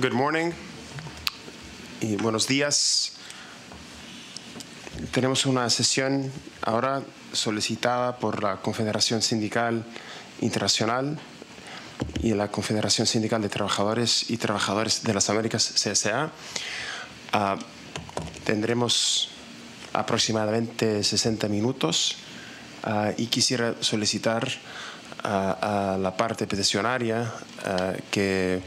Good morning. Y buenos días. Tenemos una sesión ahora solicitada por la Confederación Sindical Internacional y la Confederación Sindical de Trabajadores y Trabajadores de las Américas, CSA. Tendremos aproximadamente 60 minutos y quisiera solicitar a la parte peticionaria que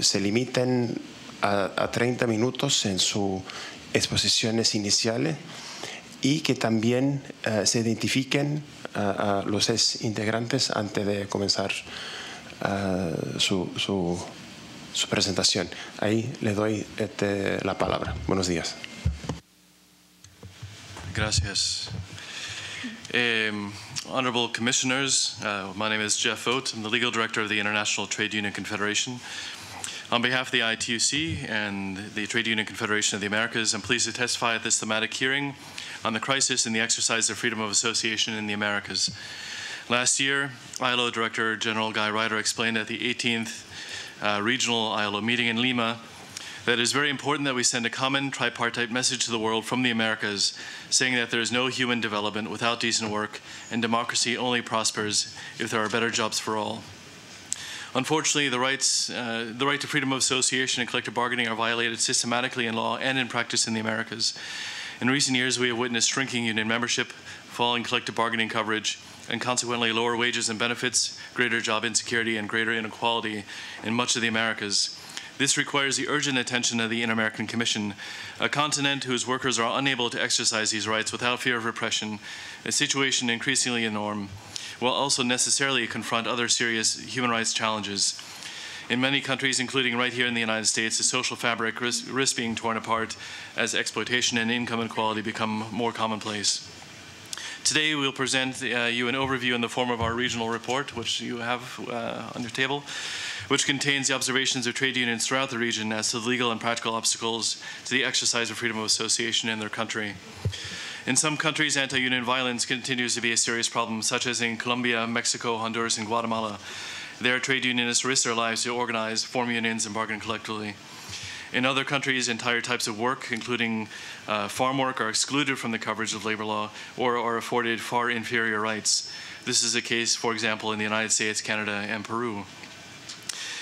se limiten a 30 minutos en sus exposiciones iniciales y que también se identifiquen a los integrantes antes de comenzar su presentación. Ahí le doy la palabra. Buenos días. Gracias. Honorable Commissioners, my name is Jeff Vogt. I'm the Legal Director of the International Trade Union Confederation. On behalf of the ITUC and the Trade Union Confederation of the Americas, I'm pleased to testify at this thematic hearing on the crisis in the exercise of freedom of association in the Americas. Last year, ILO Director General Guy Ryder explained at the 18th regional ILO meeting in Lima that it is very important that we send a common tripartite message to the world from the Americas, saying that there is no human development without decent work, and democracy only prospers if there are better jobs for all. Unfortunately, the right to freedom of association and collective bargaining are violated systematically in law and in practice in the Americas. In recent years, we have witnessed shrinking union membership, falling collective bargaining coverage, and consequently lower wages and benefits, greater job insecurity, and greater inequality in much of the Americas. This requires the urgent attention of the Inter-American Commission, a continent whose workers are unable to exercise these rights without fear of repression, a situation increasingly a norm, will also necessarily confront other serious human rights challenges. In many countries, including right here in the United States, the social fabric risks being torn apart as exploitation and income inequality become more commonplace. Today, we'll present you an overview in the form of our regional report, which you have on your table, which contains the observations of trade unions throughout the region as to the legal and practical obstacles to the exercise of freedom of association in their country. In some countries, anti-union violence continues to be a serious problem, such as in Colombia, Mexico, Honduras, and Guatemala. There, trade unionists risk their lives to organize, form unions, and bargain collectively. In other countries, entire types of work, including farm work, are excluded from the coverage of labor law or are afforded far inferior rights. This is the case, for example, in the United States, Canada, and Peru.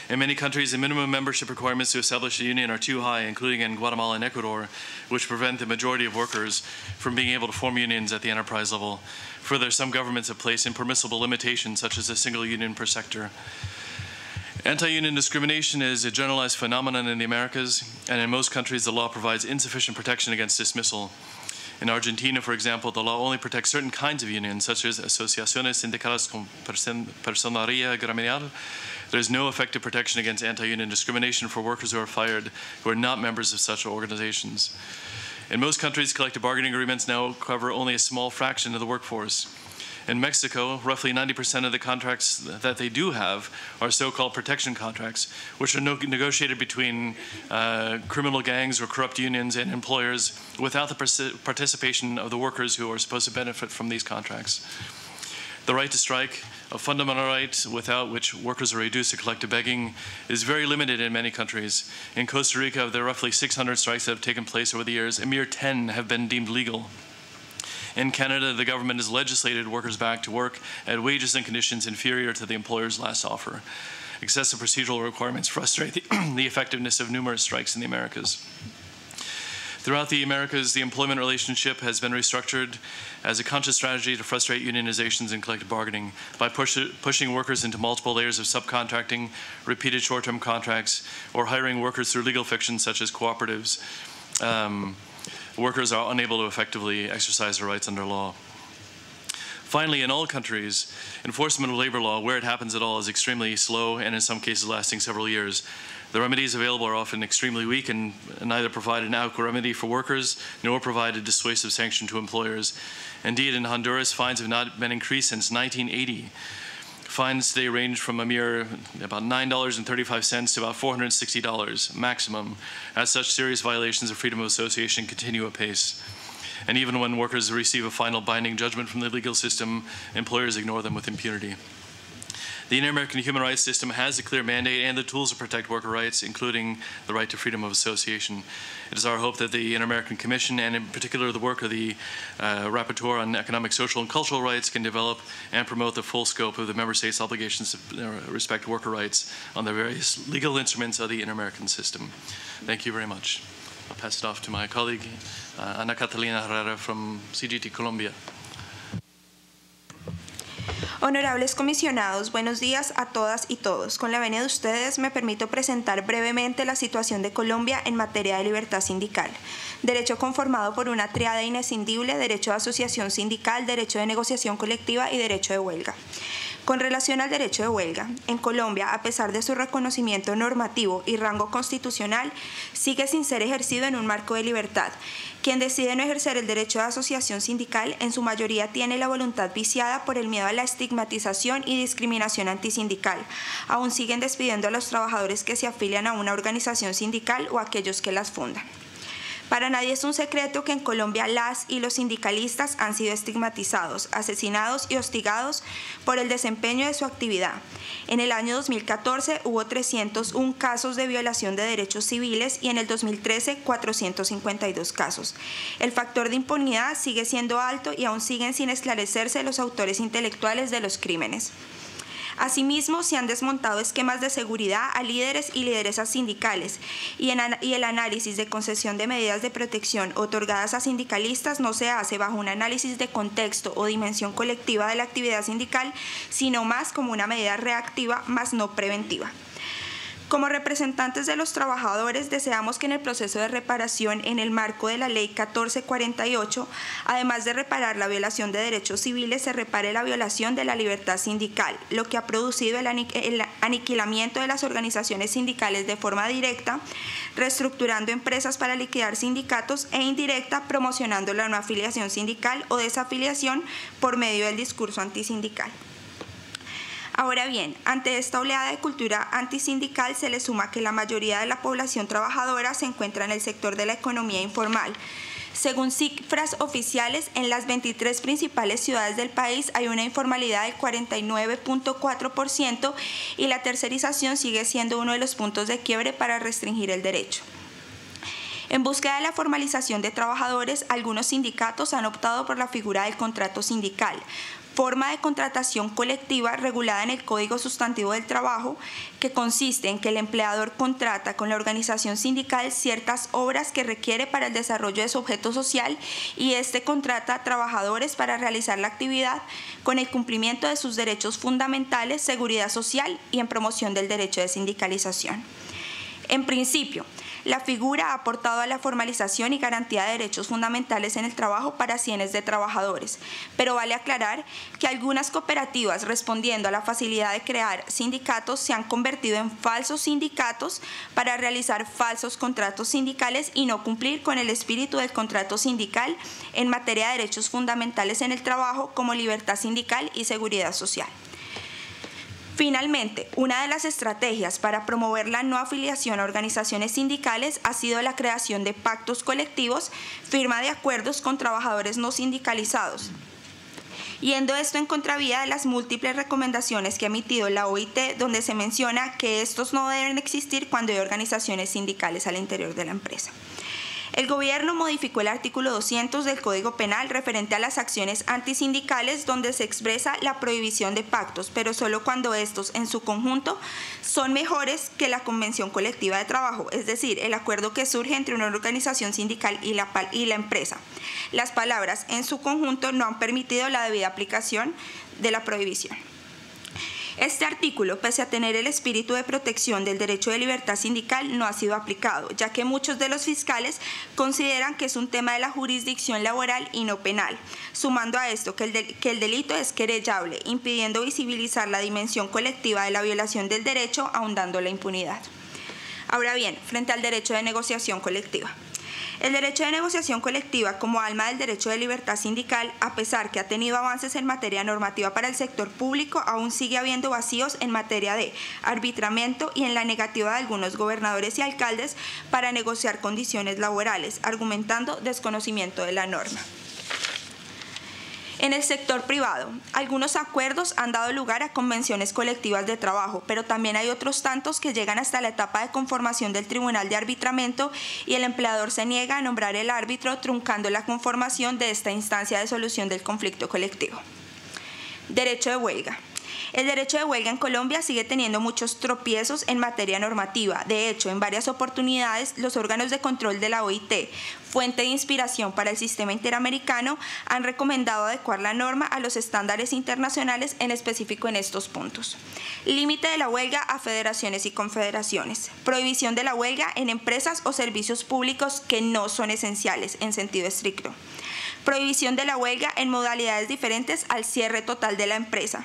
In many countries, the minimum membership requirements to establish a union are too high, including in Guatemala and Ecuador, which prevent the majority of workers from being able to form unions at the enterprise level. Further, some governments have placed impermissible limitations, such as a single union per sector. Anti-union discrimination is a generalized phenomenon in the Americas, and in most countries, the law provides insufficient protection against dismissal. In Argentina, for example, the law only protects certain kinds of unions, such as asociaciones sindicales con personería gremial. There is no effective protection against anti-union discrimination for workers who are fired, who are not members of such organizations. In most countries, collective bargaining agreements now cover only a small fraction of the workforce. In Mexico, roughly 90% of the contracts that they do have are so-called protection contracts, which are negotiated between criminal gangs or corrupt unions and employers without the participation of the workers who are supposed to benefit from these contracts. The right to strike, a fundamental right without which workers are reduced to collective begging, is very limited in many countries. In Costa Rica, of the roughly 600 strikes that have taken place over the years, a mere 10 have been deemed legal. In Canada, the government has legislated workers back to work at wages and conditions inferior to the employer's last offer. Excessive procedural requirements frustrate the effectiveness of numerous strikes in the Americas. Throughout the Americas, the employment relationship has been restructured as a conscious strategy to frustrate unionizations and collective bargaining by pushing workers into multiple layers of subcontracting, repeated short-term contracts, or hiring workers through legal fiction such as cooperatives. Workers are unable to effectively exercise their rights under law. Finally, in all countries, enforcement of labor law, where it happens at all, is extremely slow and in some cases lasting several years. The remedies available are often extremely weak and neither provide an adequate remedy for workers nor provide a dissuasive sanction to employers. Indeed, in Honduras, fines have not been increased since 1980. Fines today range from a mere about $9.35 to about $460 maximum. As such, serious violations of freedom of association continue apace. And even when workers receive a final binding judgment from the legal system, employers ignore them with impunity. The Inter-American Human Rights System has a clear mandate and the tools to protect worker rights, including the right to freedom of association. It is our hope that the Inter-American Commission, and in particular the work of the Rapporteur on Economic, Social, and Cultural Rights, can develop and promote the full scope of the member states' obligations to respect worker rights on the various legal instruments of the Inter-American system. Thank you very much. I'll pass it off to my colleague, Ana Catalina Herrera from CGT Colombia. Honorables comisionados, buenos días a todas y todos. Con la venia de ustedes, me permito presentar brevemente la situación de Colombia en materia de libertad sindical. Derecho conformado por una tríada inescindible: derecho de asociación sindical, derecho de negociación colectiva y derecho de huelga. Con relación al derecho de huelga, en Colombia, a pesar de su reconocimiento normativo y rango constitucional, sigue sin ser ejercido en un marco de libertad. Quien decide no ejercer el derecho de asociación sindical, en su mayoría tiene la voluntad viciada por el miedo a la estigmatización y discriminación antisindical. Aún siguen despidiendo a los trabajadores que se afilian a una organización sindical o a aquellos que las fundan. Para nadie es un secreto que en Colombia las y los sindicalistas han sido estigmatizados, asesinados y hostigados por el desempeño de su actividad. En el año 2014 hubo 301 casos de violación de derechos civiles y en el 2013 452 casos. El factor de impunidad sigue siendo alto y aún siguen sin esclarecerse los autores intelectuales de los crímenes. Asimismo, se han desmontado esquemas de seguridad a líderes y lideresas sindicales y el análisis de concesión de medidas de protección otorgadas a sindicalistas no se hace bajo un análisis de contexto o dimensión colectiva de la actividad sindical, sino más como una medida reactiva, más no preventiva. Como representantes de los trabajadores, deseamos que en el proceso de reparación en el marco de la Ley 1448, además de reparar la violación de derechos civiles, se repare la violación de la libertad sindical, lo que ha producido el aniquilamiento de las organizaciones sindicales de forma directa, reestructurando empresas para liquidar sindicatos, e indirecta, promocionando la no afiliación sindical o desafiliación por medio del discurso antisindical. Ahora bien, ante esta oleada de cultura antisindical se le suma que la mayoría de la población trabajadora se encuentra en el sector de la economía informal. Según cifras oficiales, en las 23 principales ciudades del país hay una informalidad del 49.4% y la tercerización sigue siendo uno de los puntos de quiebre para restringir el derecho. En búsqueda de la formalización de trabajadores, algunos sindicatos han optado por la figura del contrato sindical, forma de contratación colectiva regulada en el Código Sustantivo del Trabajo, que consiste en que el empleador contrata con la organización sindical ciertas obras que requiere para el desarrollo de su objeto social y éste contrata a trabajadores para realizar la actividad con el cumplimiento de sus derechos fundamentales, seguridad social y en promoción del derecho de sindicalización. En principio, la figura ha aportado a la formalización y garantía de derechos fundamentales en el trabajo para cientos de trabajadores, pero vale aclarar que algunas cooperativas, respondiendo a la facilidad de crear sindicatos, se han convertido en falsos sindicatos para realizar falsos contratos sindicales y no cumplir con el espíritu del contrato sindical en materia de derechos fundamentales en el trabajo como libertad sindical y seguridad social. Finalmente, una de las estrategias para promover la no afiliación a organizaciones sindicales ha sido la creación de pactos colectivos, firma de acuerdos con trabajadores no sindicalizados, yendo esto en contravía de las múltiples recomendaciones que ha emitido la OIT, donde se menciona que estos no deben existir cuando hay organizaciones sindicales al interior de la empresa. El gobierno modificó el artículo 200 del Código Penal referente a las acciones antisindicales, donde se expresa la prohibición de pactos, pero solo cuando estos en su conjunto son mejores que la convención colectiva de trabajo, es decir, el acuerdo que surge entre una organización sindical y la empresa. Las palabras en su conjunto no han permitido la debida aplicación de la prohibición. Este artículo, pese a tener el espíritu de protección del derecho de libertad sindical, no ha sido aplicado, ya que muchos de los fiscales consideran que es un tema de la jurisdicción laboral y no penal, sumando a esto que el delito es querellable, impidiendo visibilizar la dimensión colectiva de la violación del derecho, ahondando la impunidad. Ahora bien, frente al derecho de negociación colectiva. El derecho de negociación colectiva, como alma del derecho de libertad sindical, a pesar que ha tenido avances en materia normativa para el sector público, aún sigue habiendo vacíos en materia de arbitramiento y en la negativa de algunos gobernadores y alcaldes para negociar condiciones laborales, argumentando desconocimiento de la norma. En el sector privado, algunos acuerdos han dado lugar a convenciones colectivas de trabajo, pero también hay otros tantos que llegan hasta la etapa de conformación del Tribunal de Arbitramiento y el empleador se niega a nombrar el árbitro, truncando la conformación de esta instancia de solución del conflicto colectivo. Derecho de huelga. El derecho de huelga en Colombia sigue teniendo muchos tropiezos en materia normativa. De hecho, en varias oportunidades, los órganos de control de la OIT, fuente de inspiración para el sistema interamericano, han recomendado adecuar la norma a los estándares internacionales, en específico en estos puntos. Límite de la huelga a federaciones y confederaciones. Prohibición de la huelga en empresas o servicios públicos que no son esenciales, en sentido estricto. Prohibición de la huelga en modalidades diferentes al cierre total de la empresa.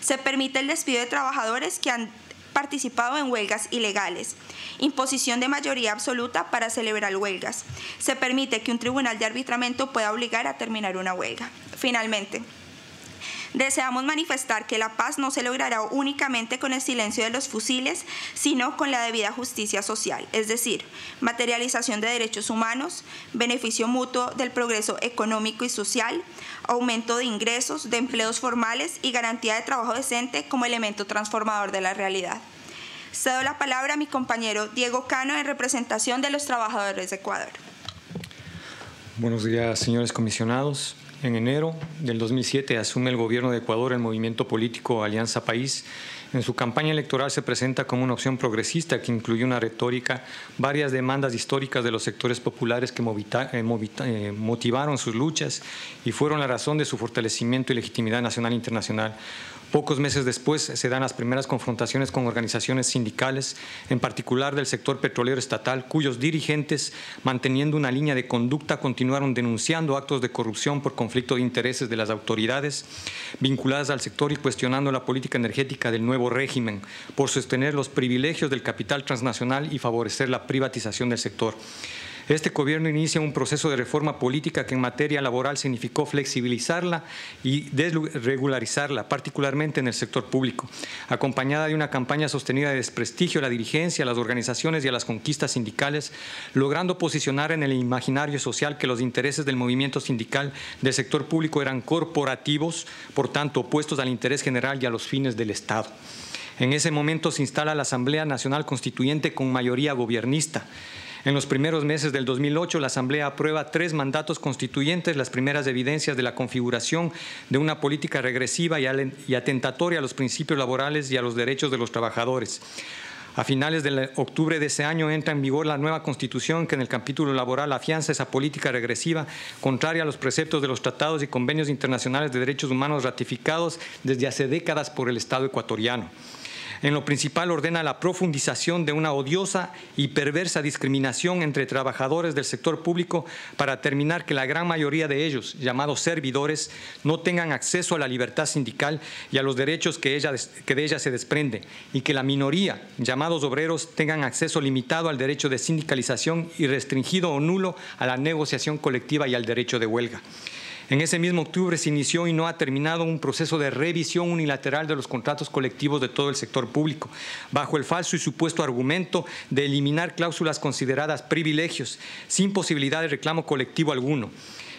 Se permite el despido de trabajadores que han participado en huelgas ilegales. Imposición de mayoría absoluta para celebrar huelgas. Se permite que un tribunal de arbitramiento pueda obligar a terminar una huelga. Finalmente, deseamos manifestar que la paz no se logrará únicamente con el silencio de los fusiles, sino con la debida justicia social, es decir, materialización de derechos humanos, beneficio mutuo del progreso económico y social, aumento de ingresos, de empleos formales y garantía de trabajo decente como elemento transformador de la realidad. Cedo la palabra a mi compañero Diego Cano en representación de los trabajadores de Ecuador. Buenos días, señores comisionados. En enero del 2007 asume el gobierno de Ecuador el movimiento político Alianza País. En su campaña electoral se presenta como una opción progresista que incluye una retórica, varias demandas históricas de los sectores populares que motivaron sus luchas y fueron la razón de su fortalecimiento y legitimidad nacional e internacional. Pocos meses después se dan las primeras confrontaciones con organizaciones sindicales, en particular del sector petrolero estatal, cuyos dirigentes, manteniendo una línea de conducta, continuaron denunciando actos de corrupción por conflicto de intereses de las autoridades vinculadas al sector y cuestionando la política energética del nuevo régimen por sostener los privilegios del capital transnacional y favorecer la privatización del sector. Este gobierno inicia un proceso de reforma política que en materia laboral significó flexibilizarla y desregularizarla, particularmente en el sector público, acompañada de una campaña sostenida de desprestigio a la dirigencia, a las organizaciones y a las conquistas sindicales, logrando posicionar en el imaginario social que los intereses del movimiento sindical del sector público eran corporativos, por tanto opuestos al interés general y a los fines del Estado. En ese momento se instala la Asamblea Nacional Constituyente con mayoría gobernista. En los primeros meses del 2008, la Asamblea aprueba 3 mandatos constituyentes, las primeras evidencias de la configuración de una política regresiva y atentatoria a los principios laborales y a los derechos de los trabajadores. A finales de octubre de ese año entra en vigor la nueva Constitución que en el capítulo laboral afianza esa política regresiva contraria a los preceptos de los tratados y convenios internacionales de derechos humanos ratificados desde hace décadas por el Estado ecuatoriano. En lo principal ordena la profundización de una odiosa y perversa discriminación entre trabajadores del sector público para determinar que la gran mayoría de ellos, llamados servidores, no tengan acceso a la libertad sindical y a los derechos que de ella se desprende, y que la minoría, llamados obreros, tengan acceso limitado al derecho de sindicalización y restringido o nulo a la negociación colectiva y al derecho de huelga. En ese mismo octubre se inició y no ha terminado un proceso de revisión unilateral de los contratos colectivos de todo el sector público, bajo el falso y supuesto argumento de eliminar cláusulas consideradas privilegios, sin posibilidad de reclamo colectivo alguno.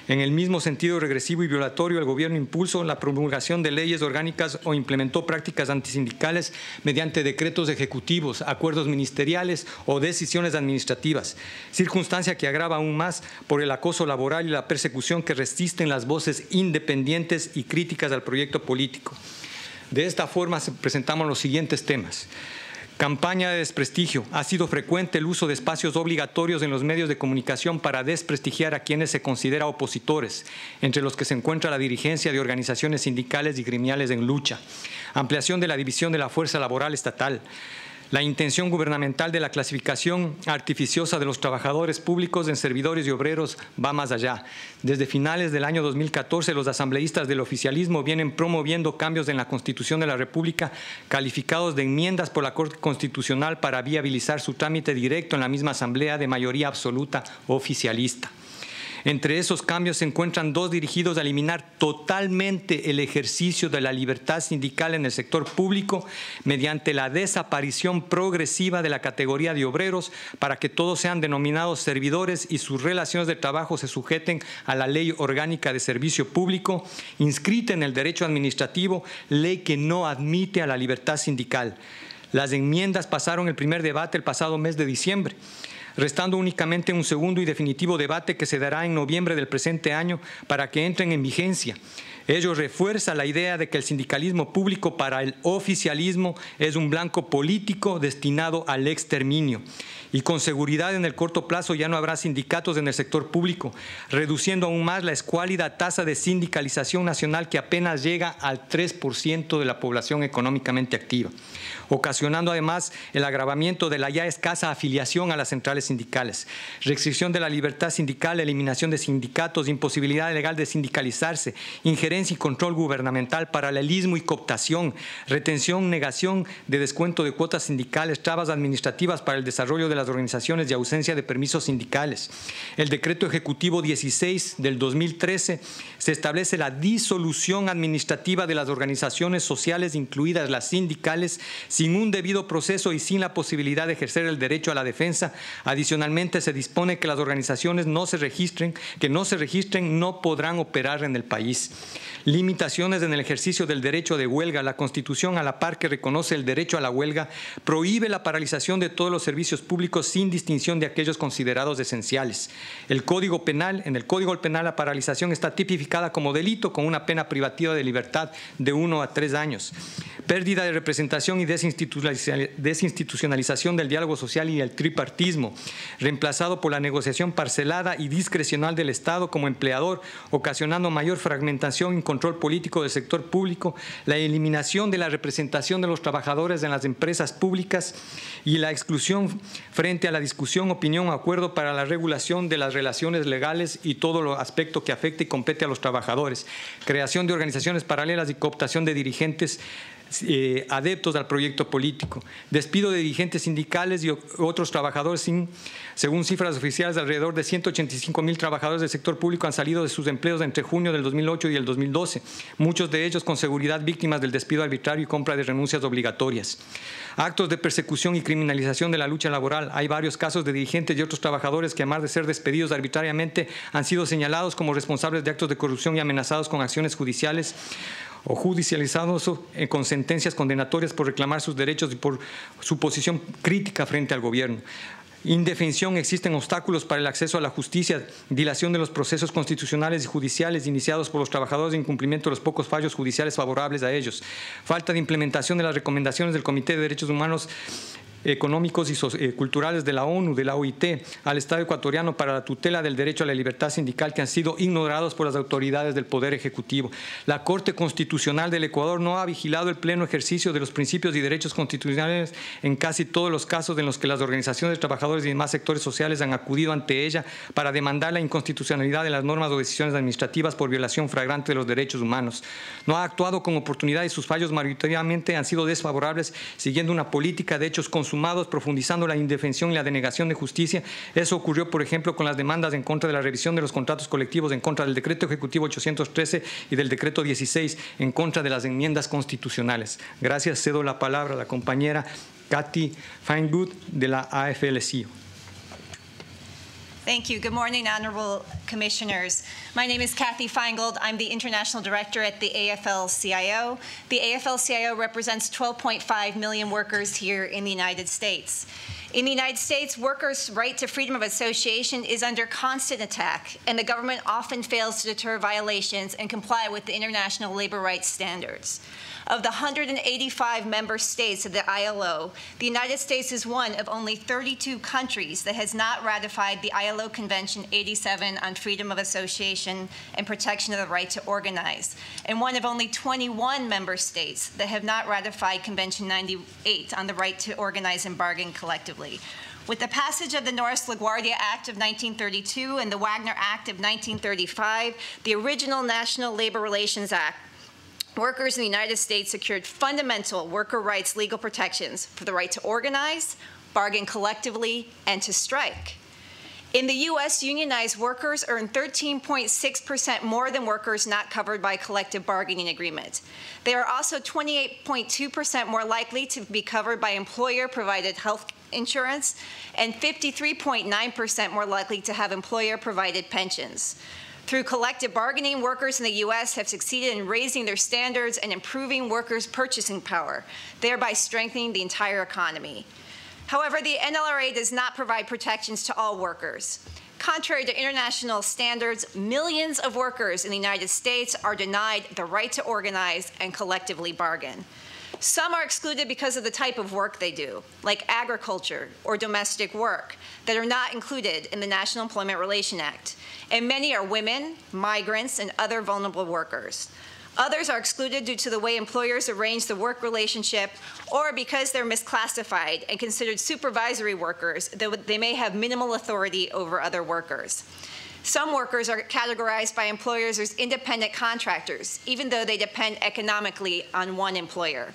En el mismo sentido regresivo y violatorio, el gobierno impulsó la promulgación de leyes orgánicas o implementó prácticas antisindicales mediante decretos ejecutivos, acuerdos ministeriales o decisiones administrativas, circunstancia que agrava aún más por el acoso laboral y la persecución que resisten las voces independientes y críticas al proyecto político. De esta forma se presentamos los siguientes temas. Campaña de desprestigio. Ha sido frecuente el uso de espacios obligatorios en los medios de comunicación para desprestigiar a quienes se considera opositores, entre los que se encuentra la dirigencia de organizaciones sindicales y gremiales en lucha. Ampliación de la división de la fuerza laboral estatal. La intención gubernamental de la clasificación artificiosa de los trabajadores públicos en servidores y obreros va más allá. Desde finales del año 2014, los asambleístas del oficialismo vienen promoviendo cambios en la Constitución de la República, calificados de enmiendas por la Corte Constitucional para viabilizar su trámite directo en la misma Asamblea de mayoría absoluta oficialista. Entre esos cambios se encuentran dos dirigidos a eliminar totalmente el ejercicio de la libertad sindical en el sector público mediante la desaparición progresiva de la categoría de obreros para que todos sean denominados servidores y sus relaciones de trabajo se sujeten a la Ley Orgánica de Servicio Público, inscrita en el derecho administrativo, ley que no admite a la libertad sindical. Las enmiendas pasaron el primer debate el pasado mes de diciembre, restando únicamente un segundo y definitivo debate que se dará en noviembre del presente año para que entren en vigencia. Ello refuerza la idea de que el sindicalismo público para el oficialismo es un blanco político destinado al exterminio. Y con seguridad en el corto plazo ya no habrá sindicatos en el sector público, reduciendo aún más la escuálida tasa de sindicalización nacional que apenas llega al 3% de la población económicamente activa, ocasionando además el agravamiento de la ya escasa afiliación a las centrales sindicales, restricción de la libertad sindical, eliminación de sindicatos, imposibilidad legal de sindicalizarse, injerencia y control gubernamental, paralelismo y cooptación, retención, negación de descuento de cuotas sindicales, trabas administrativas para el desarrollo de las organizaciones y ausencia de permisos sindicales. El Decreto Ejecutivo 16 del 2013 se establece la disolución administrativa de las organizaciones sociales, incluidas las sindicales, sin un debido proceso y sin la posibilidad de ejercer el derecho a la defensa. Adicionalmente, se dispone que las organizaciones que no se registren no podrán operar en el país. Limitaciones en el ejercicio del derecho de huelga. La Constitución, a la par que reconoce el derecho a la huelga, prohíbe la paralización de todos los servicios públicos sin distinción de aquellos considerados esenciales. El Código Penal, en el Código Penal, la paralización está tipificada como delito con una pena privativa de libertad de 1 a 3 años. Pérdida de representación y desinstitucionalización del diálogo social y el tripartismo, reemplazado por la negociación parcelada y discrecional del Estado como empleador, ocasionando mayor fragmentación y control político del sector público, la eliminación de la representación de los trabajadores en las empresas públicas y la exclusión frente a la discusión, opinión o acuerdo para la regulación de las relaciones legales y todo lo aspecto que afecte y compete a los trabajadores, creación de organizaciones paralelas y cooptación de dirigentes adeptos al proyecto político, despido de dirigentes sindicales y otros trabajadores. Según cifras oficiales, alrededor de 185.000 trabajadores del sector público han salido de sus empleos entre junio del 2008 y el 2012, muchos de ellos con seguridad víctimas del despido arbitrario y compra de renuncias obligatorias. Actos de persecución y criminalización de la lucha laboral. Hay varios casos de dirigentes y otros trabajadores que, además de ser despedidos arbitrariamente, han sido señalados como responsables de actos de corrupción y amenazados con acciones judiciales o judicializados con sentencias condenatorias por reclamar sus derechos y por su posición crítica frente al gobierno. Indefensión, existen obstáculos para el acceso a la justicia, dilación de los procesos constitucionales y judiciales iniciados por los trabajadores, incumplimiento de los pocos fallos judiciales favorables a ellos, falta de implementación de las recomendaciones del Comité de Derechos Humanos económicos y culturales de la ONU, de la OIT, al Estado ecuatoriano para la tutela del derecho a la libertad sindical, que han sido ignorados por las autoridades del Poder Ejecutivo. La Corte Constitucional del Ecuador no ha vigilado el pleno ejercicio de los principios y derechos constitucionales en casi todos los casos en los que las organizaciones de trabajadores y demás sectores sociales han acudido ante ella para demandar la inconstitucionalidad de las normas o decisiones administrativas por violación flagrante de los derechos humanos. No ha actuado con oportunidad y sus fallos mayoritariamente han sido desfavorables, siguiendo una política de hechos consumados, profundizando la indefensión y la denegación de justicia. Eso ocurrió, por ejemplo, con las demandas en contra de la revisión de los contratos colectivos, en contra del Decreto Ejecutivo 813 y del Decreto 16, en contra de las enmiendas constitucionales. Gracias. Cedo la palabra a la compañera Kathy Feingold de la AFL-CIO. Thank you. Good morning, honorable commissioners. My name is Kathy Feingold. I'm the international director at the AFL-CIO. The AFL-CIO represents 12.5 million workers here in the United States. In the United States, workers' right to freedom of association is under constant attack, and the government often fails to deter violations and comply with the international labor rights standards. Of the 185 member states of the ILO, the United States is one of only 32 countries that has not ratified the ILO Convention 87 on freedom of association and protection of the right to organize, and one of only 21 member states that have not ratified Convention 98 on the right to organize and bargain collectively. With the passage of the Norris-LaGuardia Act of 1932 and the Wagner Act of 1935, the original National Labor Relations Act, workers in the United States secured fundamental worker rights legal protections for the right to organize, bargain collectively, and to strike. In the U.S., unionized workers earn 13.6% more than workers not covered by collective bargaining agreements. They are also 28.2% more likely to be covered by employer-provided health insurance and 53.9% more likely to have employer-provided pensions. Through collective bargaining, workers in the U.S. have succeeded in raising their standards and improving workers' purchasing power, thereby strengthening the entire economy. However, the NLRA does not provide protections to all workers. Contrary to international standards, millions of workers in the United States are denied the right to organize and collectively bargain. Some are excluded because of the type of work they do, like agriculture or domestic work, that are not included in the National Employment Relations Act. And many are women, migrants, and other vulnerable workers. Others are excluded due to the way employers arrange the work relationship or because they're misclassified and considered supervisory workers, though they may have minimal authority over other workers. Some workers are categorized by employers as independent contractors, even though they depend economically on one employer.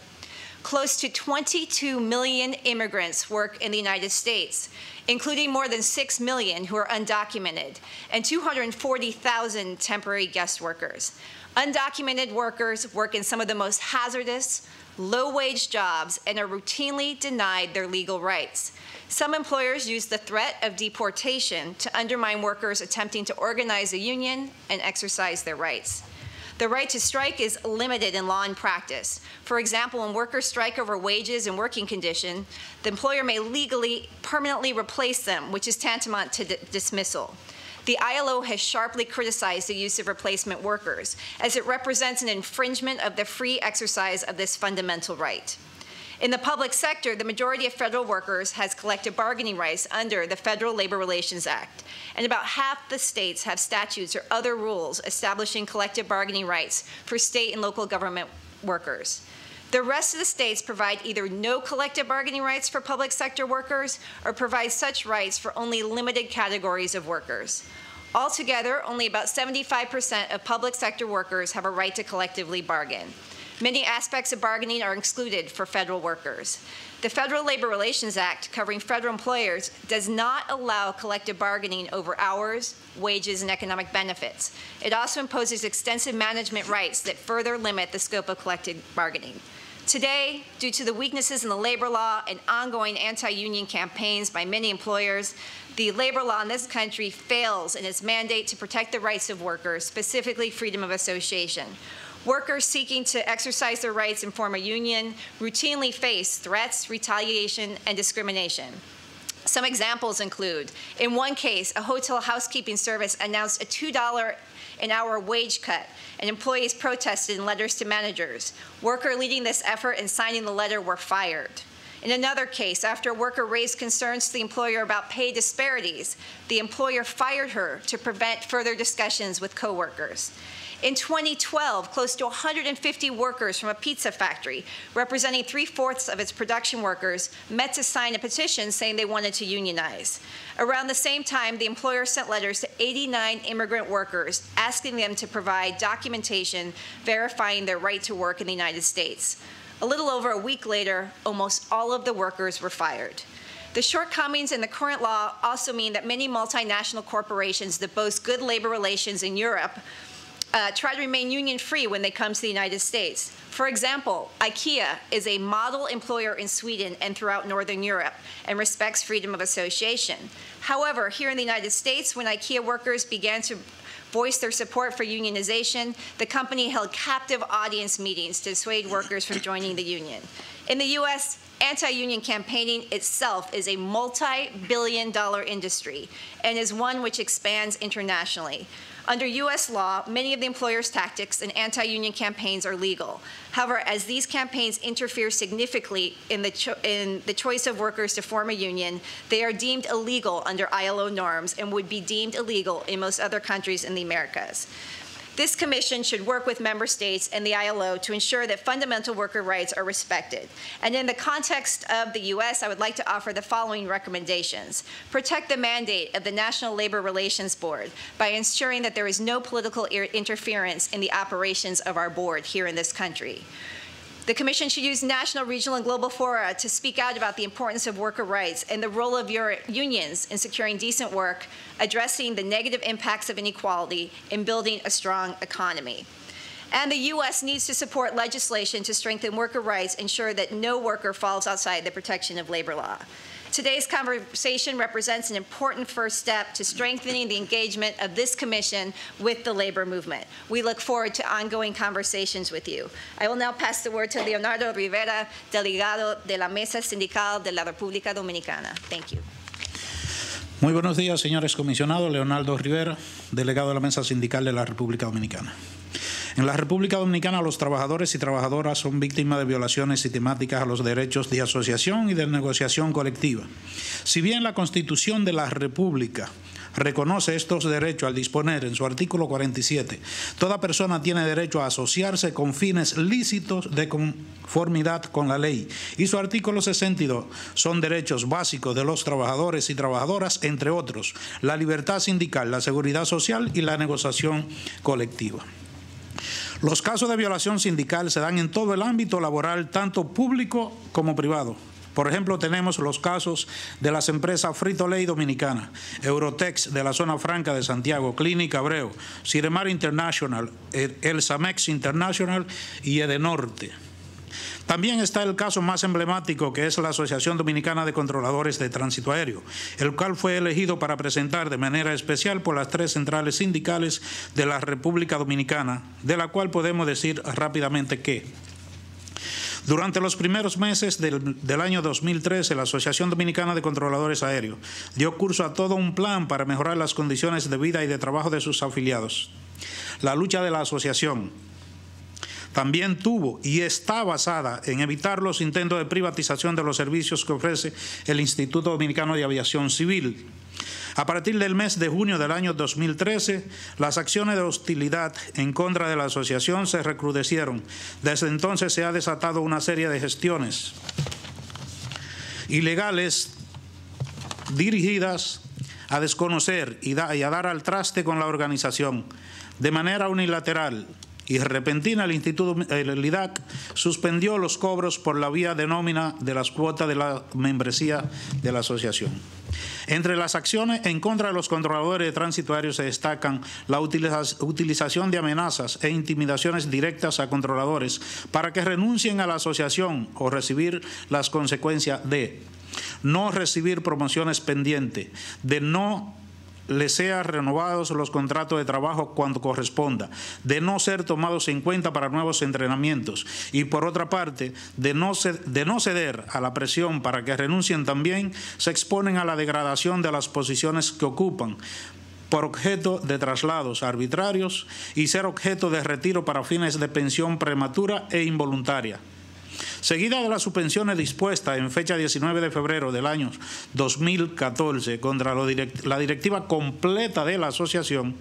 Close to 22 million immigrants work in the United States, including more than 6 million who are undocumented and 240,000 temporary guest workers. Undocumented workers work in some of the most hazardous, low-wage jobs and are routinely denied their legal rights. Some employers use the threat of deportation to undermine workers attempting to organize a union and exercise their rights. The right to strike is limited in law and practice. For example, when workers strike over wages and working condition, the employer may legally permanently replace them, which is tantamount to dismissal. The ILO has sharply criticized the use of replacement workers, as it represents an infringement of the free exercise of this fundamental right. In the public sector, the majority of federal workers has collective bargaining rights under the Federal Labor Relations Act, and about half the states have statutes or other rules establishing collective bargaining rights for state and local government workers. The rest of the states provide either no collective bargaining rights for public sector workers or provide such rights for only limited categories of workers. Altogether, only about 75% of public sector workers have a right to collectively bargain. Many aspects of bargaining are excluded for federal workers. The Federal Labor Relations Act, covering federal employers, does not allow collective bargaining over hours, wages, and economic benefits. It also imposes extensive management rights that further limit the scope of collective bargaining. Today, due to the weaknesses in the labor law and ongoing anti-union campaigns by many employers, the labor law in this country fails in its mandate to protect the rights of workers, specifically freedom of association. Workers seeking to exercise their rights and form a union routinely face threats, retaliation, and discrimination. Some examples include, in one case, a hotel housekeeping service announced a $2 an hour wage cut, and employees protested in letters to managers. Worker leading this effort and signing the letter were fired. In another case, after a worker raised concerns to the employer about pay disparities, the employer fired her to prevent further discussions with coworkers. In 2012, close to 150 workers from a pizza factory, representing 3/4 of its production workers, met to sign a petition saying they wanted to unionize. Around the same time, the employer sent letters to 89 immigrant workers asking them to provide documentation verifying their right to work in the United States. A little over a week later, almost all of the workers were fired. The shortcomings in the current law also mean that many multinational corporations that boast good labor relations in Europe try to remain union-free when they come to the United States. For example, IKEA is a model employer in Sweden and throughout Northern Europe and respects freedom of association. However, here in the United States, when IKEA workers began to voice their support for unionization, the company held captive audience meetings to dissuade workers from joining the union. In the U.S., anti-union campaigning itself is a multi-billion-dollar industry and is one which expands internationally. Under U.S. law, many of the employers' tactics and anti-union campaigns are legal. However, as these campaigns interfere significantly in the choice of workers to form a union, they are deemed illegal under ILO norms and would be deemed illegal in most other countries in the Americas. This commission should work with member states and the ILO to ensure that fundamental worker rights are respected. And in the context of the U.S., I would like to offer the following recommendations. Protect the mandate of the National Labor Relations Board by ensuring that there is no political interference in the operations of our board here in this country. The Commission should use national, regional, and global fora to speak out about the importance of worker rights and the role of your unions in securing decent work, addressing the negative impacts of inequality, and building a strong economy. And the U.S. needs to support legislation to strengthen worker rights, ensure that no worker falls outside the protection of labor law. Today's conversation represents an important first step to strengthening the engagement of this commission with the labor movement. We look forward to ongoing conversations with you. I will now pass the word to Leonardo Rivera, delegado de la Mesa Sindical de la República Dominicana. Thank you. Muy buenos días, señores comisionados. Leonardo Rivera, delegado de la Mesa Sindical de la República Dominicana. En la República Dominicana, los trabajadores y trabajadoras son víctimas de violaciones sistemáticas a los derechos de asociación y de negociación colectiva. Si bien la Constitución de la República reconoce estos derechos al disponer en su artículo 47, toda persona tiene derecho a asociarse con fines lícitos de conformidad con la ley. Y su artículo 62 son derechos básicos de los trabajadores y trabajadoras, entre otros, la libertad sindical, la seguridad social y la negociación colectiva. Los casos de violación sindical se dan en todo el ámbito laboral, tanto público como privado. Por ejemplo, tenemos los casos de las empresas Frito-Lay Dominicana, Eurotex de la Zona Franca de Santiago, Clínica Abreu, Ciremar International, El Samex International y Edenorte. También está el caso más emblemático, que es la Asociación Dominicana de Controladores de Tránsito Aéreo, el cual fue elegido para presentar de manera especial por las tres centrales sindicales de la República Dominicana, de la cual podemos decir rápidamente que durante los primeros meses del año 2013, la Asociación Dominicana de Controladores Aéreos dio curso a todo un plan para mejorar las condiciones de vida y de trabajo de sus afiliados. La lucha de la asociación también tuvo y está basada en evitar los intentos de privatización de los servicios que ofrece el Instituto Dominicano de Aviación Civil. A partir del mes de junio del año 2013, las acciones de hostilidad en contra de la asociación se recrudecieron. Desde entonces se ha desatado una serie de gestiones ilegales dirigidas a desconocer y a dar al traste con la organización. De manera unilateral y repentina, el Instituto, el IDAC, suspendió los cobros por la vía de nómina de las cuotas de la membresía de la asociación. Entre las acciones en contra de los controladores de tránsito aéreo se destacan la utilización de amenazas e intimidaciones directas a controladores para que renuncien a la asociación o recibir las consecuencias de no recibir promociones pendientes, de no les sean renovados los contratos de trabajo cuando corresponda, de no ser tomados en cuenta para nuevos entrenamientos y, por otra parte, de no ceder a la presión para que renuncien también, se exponen a la degradación de las posiciones que ocupan por objeto de traslados arbitrarios y ser objeto de retiro para fines de pensión prematura e involuntaria. Seguida de las suspensiones dispuestas en fecha 19 de febrero del año 2014 contra la directiva completa de la asociación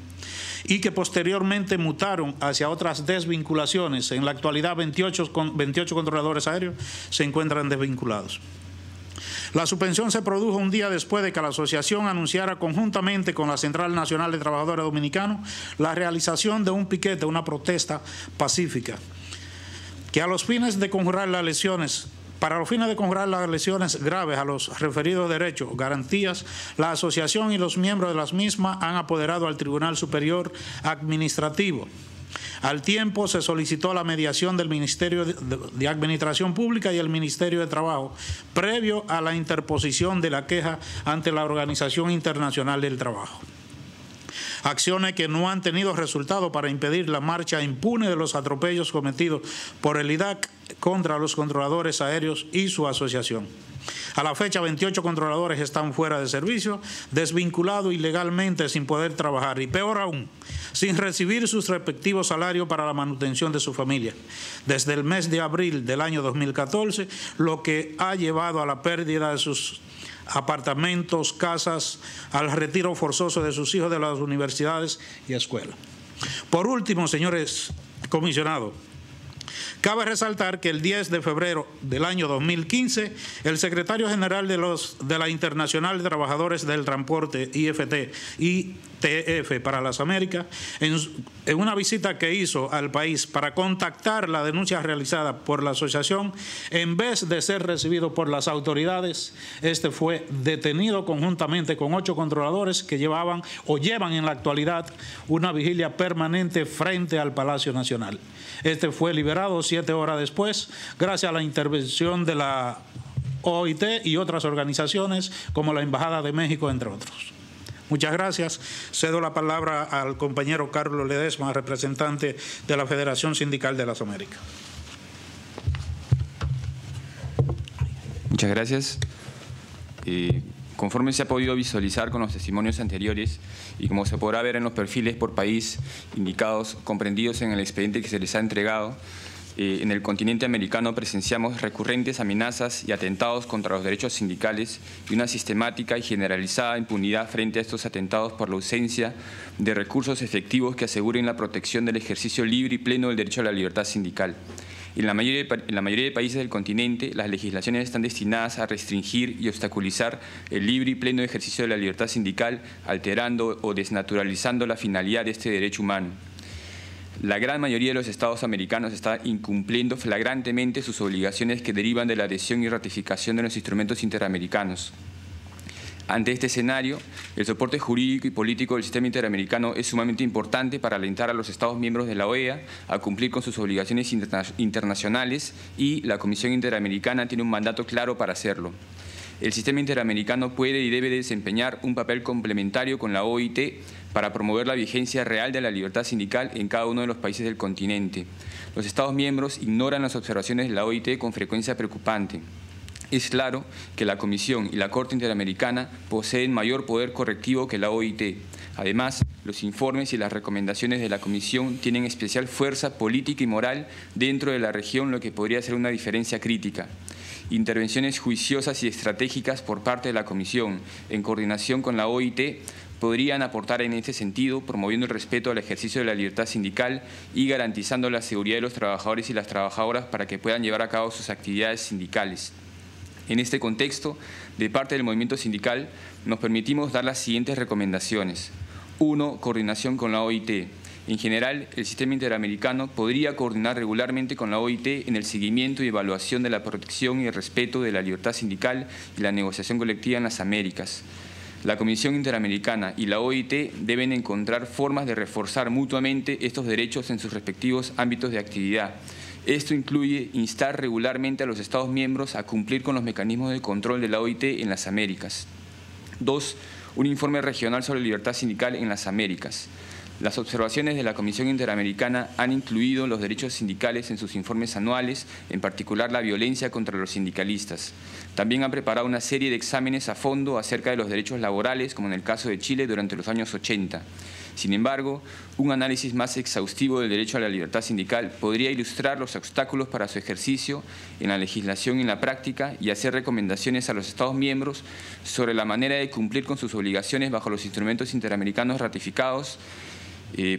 y que posteriormente mutaron hacia otras desvinculaciones, en la actualidad 28 controladores aéreos se encuentran desvinculados. La suspensión se produjo un día después de que la asociación anunciara conjuntamente con la Central Nacional de Trabajadores Dominicanos la realización de un piquete, una protesta pacífica, que para los fines de conjurar las lesiones graves a los referidos derechos, garantías, la asociación y los miembros de las mismas han apoderado al Tribunal Superior Administrativo. Al tiempo se solicitó la mediación del Ministerio de Administración Pública y el Ministerio de Trabajo, previo a la interposición de la queja ante la Organización Internacional del Trabajo. Acciones que no han tenido resultado para impedir la marcha impune de los atropellos cometidos por el IDAC contra los controladores aéreos y su asociación. A la fecha, 28 controladores están fuera de servicio, desvinculados ilegalmente sin poder trabajar y, peor aún, sin recibir sus respectivos salarios para la manutención de su familia, desde el mes de abril del año 2014, lo que ha llevado a la pérdida de sus apartamentos, casas, al retiro forzoso de sus hijos de las universidades y escuelas. Por último, señores comisionados, Cabe resaltar que el 10 de febrero del año 2015, el secretario general de la Internacional de Trabajadores del Transporte, ITF para las Américas, en una visita que hizo al país para contactar la denuncia realizada por la asociación, en vez de ser recibido por las autoridades, este fue detenido conjuntamente con 8 controladores que llevaban o llevan en la actualidad una vigilia permanente frente al Palacio Nacional. Este fue liberado 7 horas después, gracias a la intervención de la OIT y otras organizaciones como la Embajada de México, entre otros. Muchas gracias. Cedo la palabra al compañero Carlos Ledesma, representante de la Federación Sindical de las Américas. Muchas gracias. Conforme se ha podido visualizar con los testimonios anteriores y como se podrá ver en los perfiles por país indicados, comprendidos en el expediente que se les ha entregado, en el continente americano presenciamos recurrentes amenazas y atentados contra los derechos sindicales y una sistemática y generalizada impunidad frente a estos atentados por la ausencia de recursos efectivos que aseguren la protección del ejercicio libre y pleno del derecho a la libertad sindical. En la mayoría de países del continente, las legislaciones están destinadas a restringir y obstaculizar el libre y pleno ejercicio de la libertad sindical, alterando o desnaturalizando la finalidad de este derecho humano. La gran mayoría de los estados americanos está incumpliendo flagrantemente sus obligaciones que derivan de la adhesión y ratificación de los instrumentos interamericanos. Ante este escenario, el soporte jurídico y político del sistema interamericano es sumamente importante para alentar a los Estados miembros de la OEA a cumplir con sus obligaciones internacionales y la Comisión Interamericana tiene un mandato claro para hacerlo. El sistema interamericano puede y debe desempeñar un papel complementario con la OIT para promover la vigencia real de la libertad sindical en cada uno de los países del continente. Los Estados miembros ignoran las observaciones de la OIT con frecuencia preocupante. Es claro que la Comisión y la Corte Interamericana poseen mayor poder correctivo que la OIT. Además, los informes y las recomendaciones de la Comisión tienen especial fuerza política y moral dentro de la región, lo que podría ser una diferencia crítica. Intervenciones juiciosas y estratégicas por parte de la Comisión, en coordinación con la OIT, podrían aportar en este sentido, promoviendo el respeto al ejercicio de la libertad sindical y garantizando la seguridad de los trabajadores y las trabajadoras para que puedan llevar a cabo sus actividades sindicales. En este contexto, de parte del movimiento sindical, nos permitimos dar las siguientes recomendaciones. 1. Coordinación con la OIT. En general, el sistema interamericano podría coordinar regularmente con la OIT en el seguimiento y evaluación de la protección y el respeto de la libertad sindical y la negociación colectiva en las Américas. La Comisión Interamericana y la OIT deben encontrar formas de reforzar mutuamente estos derechos en sus respectivos ámbitos de actividad. Esto incluye instar regularmente a los Estados miembros a cumplir con los mecanismos de control de la OIT en las Américas. 2. Un informe regional sobre libertad sindical en las Américas. Las observaciones de la Comisión Interamericana han incluido los derechos sindicales en sus informes anuales, en particular la violencia contra los sindicalistas. También han preparado una serie de exámenes a fondo acerca de los derechos laborales, como en el caso de Chile durante los años 80. Sin embargo, un análisis más exhaustivo del derecho a la libertad sindical podría ilustrar los obstáculos para su ejercicio en la legislación y en la práctica y hacer recomendaciones a los Estados miembros sobre la manera de cumplir con sus obligaciones bajo los instrumentos interamericanos ratificados,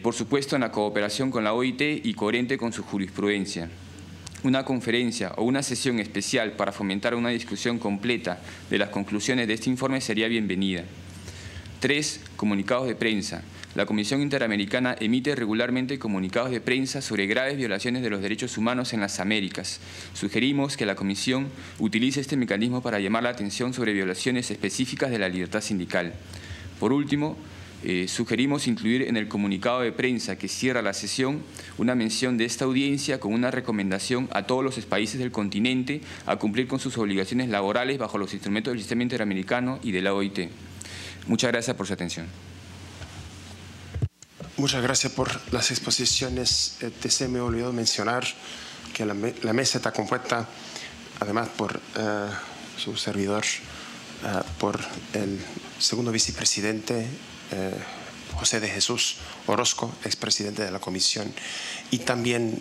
por supuesto en la cooperación con la OIT y coherente con su jurisprudencia. Una conferencia o una sesión especial para fomentar una discusión completa de las conclusiones de este informe sería bienvenida. 3. Comunicados de prensa. La Comisión Interamericana emite regularmente comunicados de prensa sobre graves violaciones de los derechos humanos en las Américas. Sugerimos que la Comisión utilice este mecanismo para llamar la atención sobre violaciones específicas de la libertad sindical. Por último, sugerimos incluir en el comunicado de prensa que cierra la sesión una mención de esta audiencia con una recomendación a todos los países del continente a cumplir con sus obligaciones laborales bajo los instrumentos del sistema interamericano y de la OIT. Muchas gracias por su atención. Muchas gracias por las exposiciones. Se me olvidó mencionar que la mesa está compuesta, además por su servidor, por el segundo vicepresidente José de Jesús Orozco, expresidente de la Comisión, y también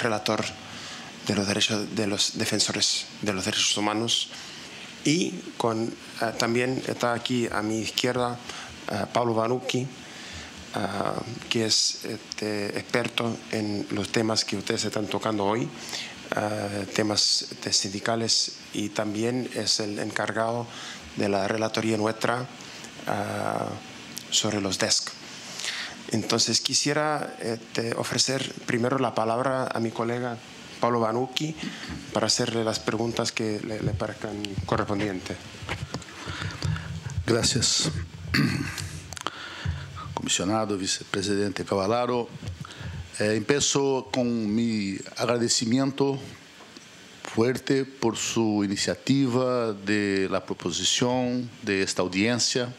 relator de los derechos de los defensores de los derechos humanos. Y también está aquí a mi izquierda Pablo Banuki, que es experto en los temas que ustedes están tocando hoy, temas de sindicales, y también es el encargado de la relatoría nuestra sobre los DESC. Entonces quisiera ofrecer primero la palabra a mi colega Pablo Banuki para hacerle las preguntas que le parezcan correspondientes. Gracias. Comisionado, vicepresidente Cavallaro, empiezo con mi agradecimiento fuerte por su iniciativa de la proposición de esta audiencia,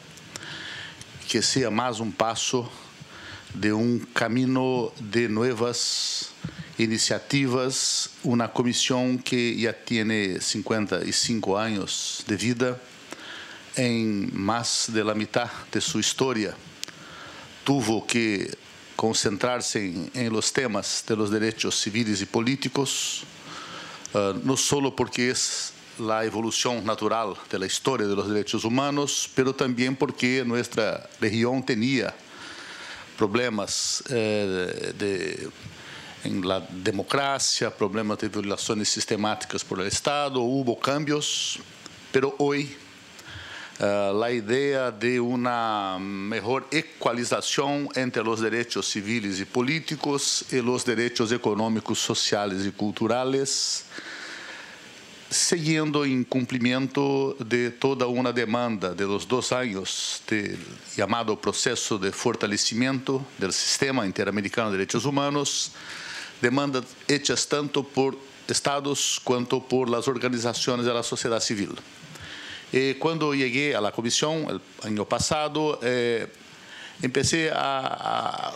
que sea más un paso de un camino de nuevas iniciativas, una comisión que ya tiene 55 años de vida, en más de la mitad de su historia tuvo que concentrarse en los temas de los derechos civiles y políticos, no solo porque es la evolución natural de la historia de los derechos humanos, pero también porque nuestra región tenía problemas en la democracia, problemas de violaciones sistemáticas por el Estado, hubo cambios, pero hoy la idea de una mejor ecualización entre los derechos civiles y políticos y los derechos económicos, sociales y culturales, siguiendo en cumplimiento de toda una demanda de los 2 años del llamado proceso de fortalecimiento del sistema interamericano de derechos humanos, demandas hechas tanto por estados cuanto por las organizaciones de la sociedad civil. Cuando llegué a la comisión el año pasado, empecé a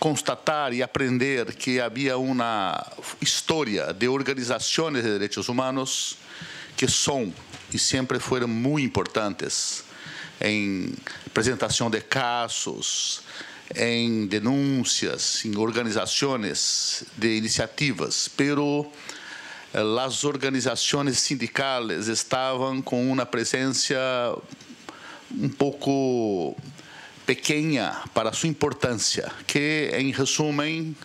constatar y aprender que había una historia de organizaciones de derechos humanos que son y siempre fueron muy importantes en presentación de casos, en denuncias, en organizaciones de iniciativas, pero las organizaciones sindicales estaban con una presencia un poco pequeña para su importancia, que en resumen,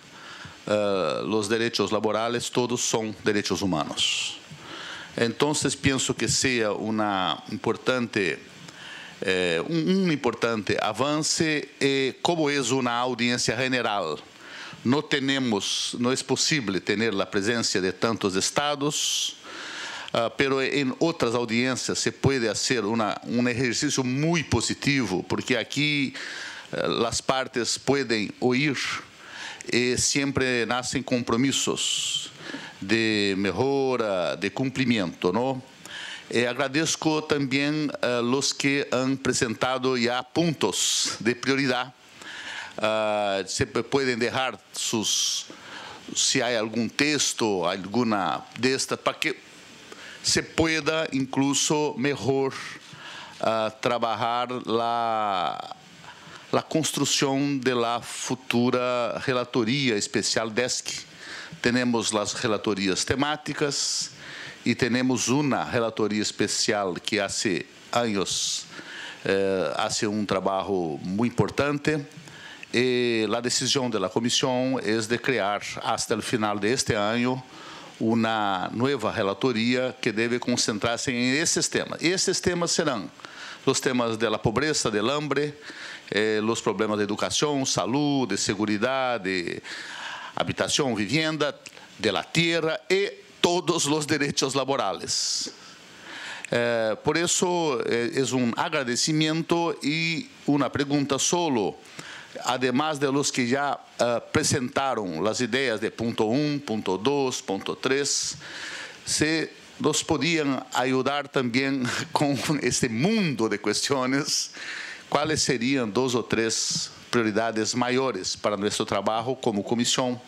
los derechos laborales todos son derechos humanos. Entonces pienso que sea una importante, un importante avance, como es una audiencia general. No es posible tener la presencia de tantos estados, pero en otras audiencias se puede hacer un ejercicio muy positivo, porque aquí las partes pueden oír y siempre nacen compromisos de mejora, de cumplimiento, ¿no? Agradezco también a los que han presentado ya puntos de prioridad. Siempre pueden dejar si hay algún texto, alguna de estas, para que se pueda incluso mejor trabajar la construcción de la futura relatoría especial DESC. Tenemos las relatorías temáticas y tenemos una relatoría especial que hace años hace un trabajo muy importante. La decisión de la comisión es de crear hasta el final de este año una nueva relatoría que debe concentrarse en esos temas. Esos temas serán los temas de la pobreza, del hambre, los problemas de educación, salud, de seguridad, de habitación, vivienda, de la tierra y todos los derechos laborales. Por eso es un agradecimiento y una pregunta solo. Además de los que ya presentaron las ideas de punto 1, punto 2, punto 3, se nos podían ayudar también con este mundo de cuestiones, cuáles serían 2 o 3 prioridades mayores para nuestro trabajo como comisión,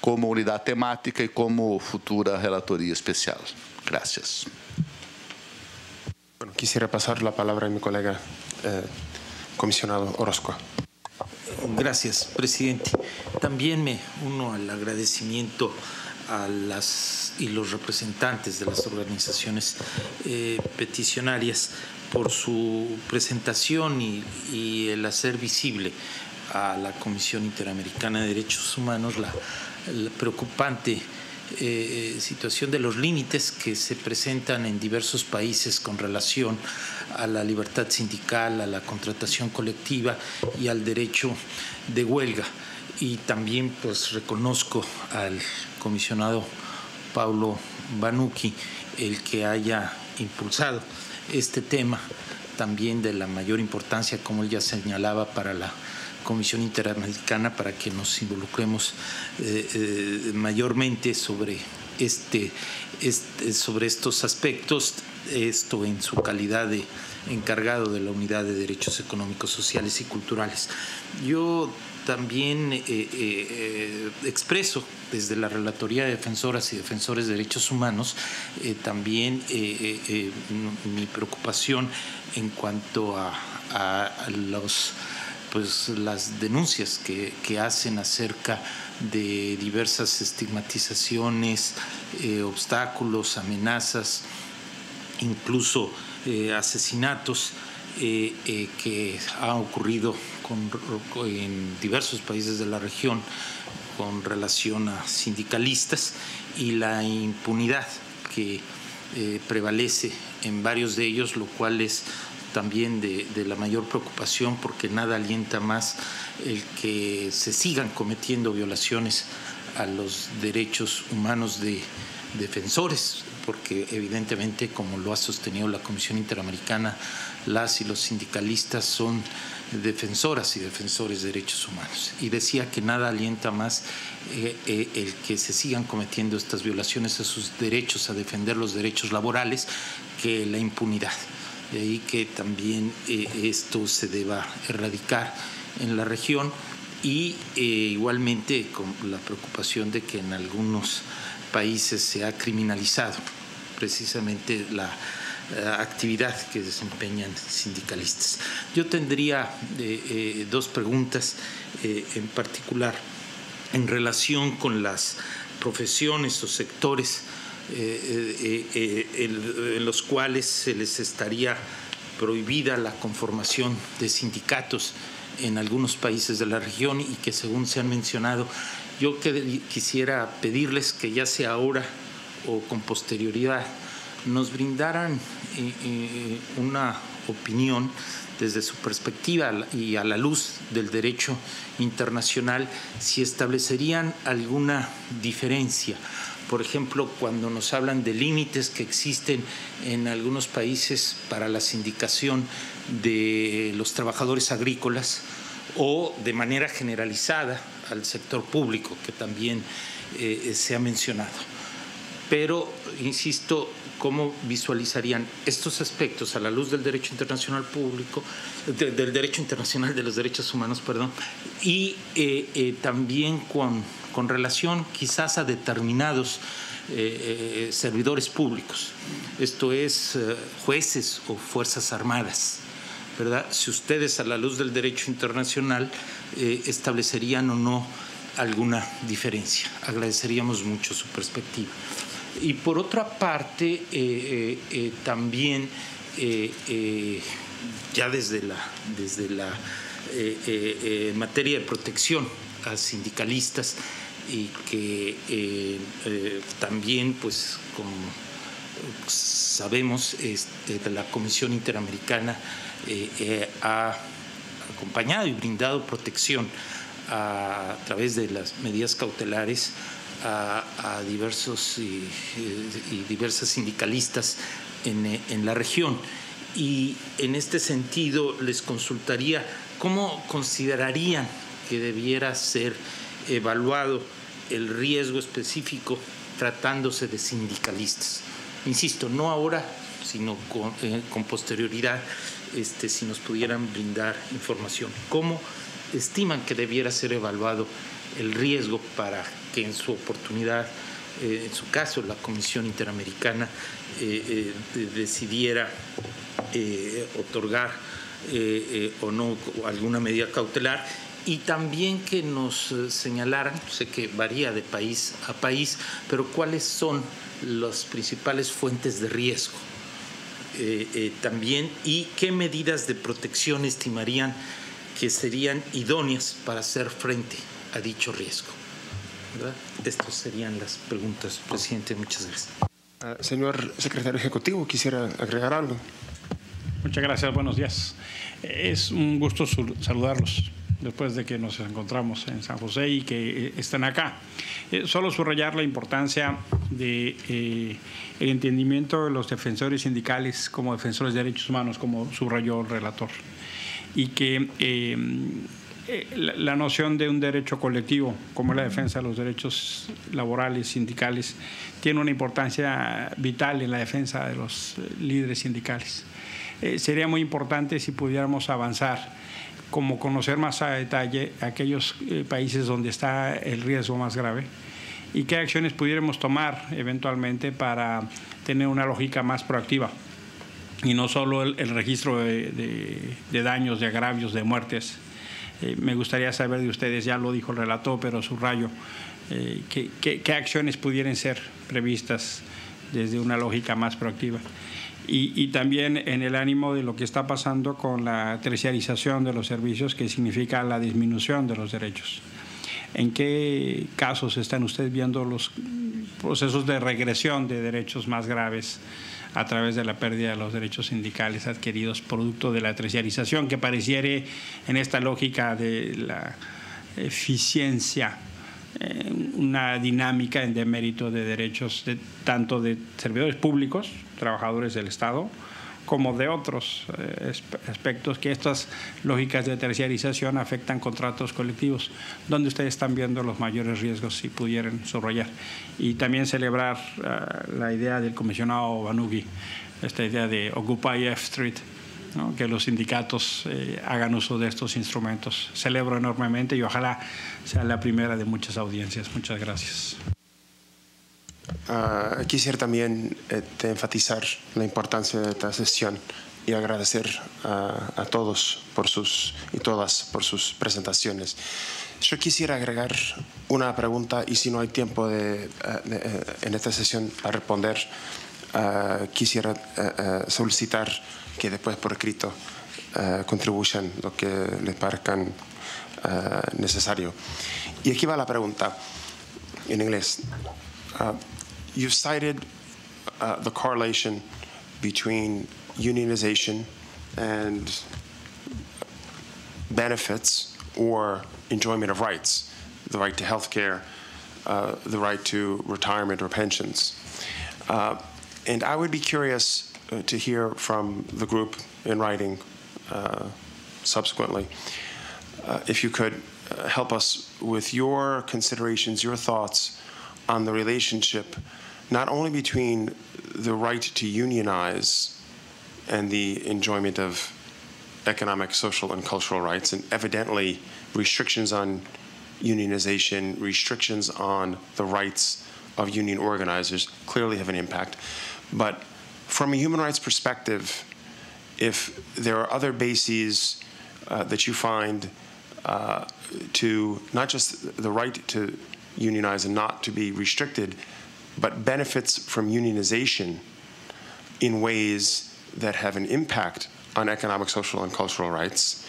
como unidad temática y como futura relatoría especial. Gracias. Bueno, quisiera pasar la palabra a mi colega, comisionado Orozco. Gracias, presidente. También me uno al agradecimiento a los representantes de las organizaciones peticionarias por su presentación y el hacer visible a la Comisión Interamericana de Derechos Humanos la preocupante situación de los límites que se presentan en diversos países con relación a la libertad sindical, a la contratación colectiva y al derecho de huelga. Y también pues reconozco al comisionado Pablo Banuki el que haya impulsado este tema, también de la mayor importancia, como él ya señalaba, para la Comisión Interamericana, para que nos involucremos mayormente sobre sobre estos aspectos, esto en su calidad de encargado de la Unidad de Derechos Económicos, Sociales y Culturales. Yo también expreso desde la Relatoría de Defensoras y Defensores de Derechos Humanos también mi preocupación en cuanto a los... pues las denuncias que hacen acerca de diversas estigmatizaciones, obstáculos, amenazas, incluso asesinatos que han ocurrido en diversos países de la región con relación a sindicalistas, y la impunidad que prevalece en varios de ellos, lo cual es también de la mayor preocupación, porque nada alienta más el que se sigan cometiendo violaciones a los derechos humanos de defensores, porque evidentemente, como lo ha sostenido la Comisión Interamericana, las y los sindicalistas son defensoras y defensores de derechos humanos. Y decía que nada alienta más el que se sigan cometiendo estas violaciones a sus derechos, a defender los derechos laborales, que la impunidad. De ahí que también esto se deba erradicar en la región, y igualmente con la preocupación de que en algunos países se ha criminalizado precisamente la actividad que desempeñan sindicalistas. Yo tendría dos preguntas en particular en relación con las profesiones o sectores en los cuales se les estaría prohibida la conformación de sindicatos en algunos países de la región, y que, según se han mencionado, yo quisiera pedirles que ya sea ahora o con posterioridad nos brindaran una opinión desde su perspectiva y a la luz del derecho internacional, si establecerían alguna diferencia. Por ejemplo, cuando nos hablan de límites que existen en algunos países para la sindicación de los trabajadores agrícolas, o de manera generalizada al sector público, que también se ha mencionado. Pero, insisto, ¿cómo visualizarían estos aspectos a la luz del derecho internacional público, del derecho internacional de los derechos humanos, perdón, y también con relación quizás a determinados servidores públicos, esto es jueces o fuerzas armadas, ¿verdad? Si ustedes, a la luz del derecho internacional, establecerían o no alguna diferencia. Agradeceríamos mucho su perspectiva. Y por otra parte, también ya desde la materia de protección a sindicalistas, y que también, pues, como sabemos, la Comisión Interamericana ha acompañado y brindado protección a través de las medidas cautelares a diversos y diversas sindicalistas en la región. Y en este sentido les consultaría cómo considerarían que debiera ser evaluado el riesgo específico tratándose de sindicalistas. Insisto, no ahora, sino con posterioridad, si nos pudieran brindar información. ¿Cómo estiman que debiera ser evaluado el riesgo para que, en su oportunidad, en su caso, la Comisión Interamericana decidiera otorgar o no alguna medida cautelar? Y también que nos señalaran, sé que varía de país a país, pero ¿cuáles son las principales fuentes de riesgo también, y qué medidas de protección estimarían que serían idóneas para hacer frente a dicho riesgo, ¿verdad? Estas serían las preguntas, presidente. Muchas gracias. Señor secretario ejecutivo, quisiera agregar algo. Muchas gracias. Buenos días. Es un gusto saludarlos después de que nos encontramos en San José y que están acá. Solo subrayar la importancia del el entendimiento de los defensores sindicales como defensores de derechos humanos, como subrayó el relator, y que la noción de un derecho colectivo, como la defensa de los derechos laborales, sindicales, tiene una importancia vital en la defensa de los líderes sindicales. Sería muy importante si pudiéramos avanzar, como conocer más a detalle aquellos países donde está el riesgo más grave y qué acciones pudiéramos tomar eventualmente para tener una lógica más proactiva y no solo el registro de daños, de agravios, de muertes. Me gustaría saber de ustedes, ya lo dijo el relator, pero subrayo, qué acciones pudieran ser previstas desde una lógica más proactiva. Y también en el ánimo de lo que está pasando con la terciarización de los servicios, que significa la disminución de los derechos. ¿En qué casos están ustedes viendo los procesos de regresión de derechos más graves a través de la pérdida de los derechos sindicales adquiridos producto de la terciarización, que pareciera en esta lógica de la eficiencia una dinámica en demérito de derechos de, tanto de servidores públicos, trabajadores del Estado, como de otros aspectos que estas lógicas de terciarización afectan contratos colectivos, donde ustedes están viendo los mayores riesgos, si pudieran subrayar? Y también celebrar la idea del comisionado Banuki, esta idea de Occupy F Street, ¿no? Que los sindicatos hagan uso de estos instrumentos. Celebro enormemente y ojalá sea la primera de muchas audiencias. Muchas gracias. Quisiera también enfatizar la importancia de esta sesión y agradecer a todos por y todas por sus presentaciones. Yo quisiera agregar una pregunta y si no hay tiempo en esta sesión a responder, quisiera solicitar que después por escrito contribuyan lo que les parezcan necesario. Y aquí va la pregunta en inglés. You cited the correlation between unionization and benefits or enjoyment of rights, the right to health care, the right to retirement or pensions. And I would be curious to hear from the group in writing subsequently, if you could help us with your considerations, your thoughts on the relationship not only between the right to unionize and the enjoyment of economic, social, and cultural rights, and evidently restrictions on unionization, restrictions on the rights of union organizers clearly have an impact. But from a human rights perspective, if there are other bases that you find to not just the right to unionize and not to be restricted, but benefits from unionization in ways that have an impact on economic, social, and cultural rights.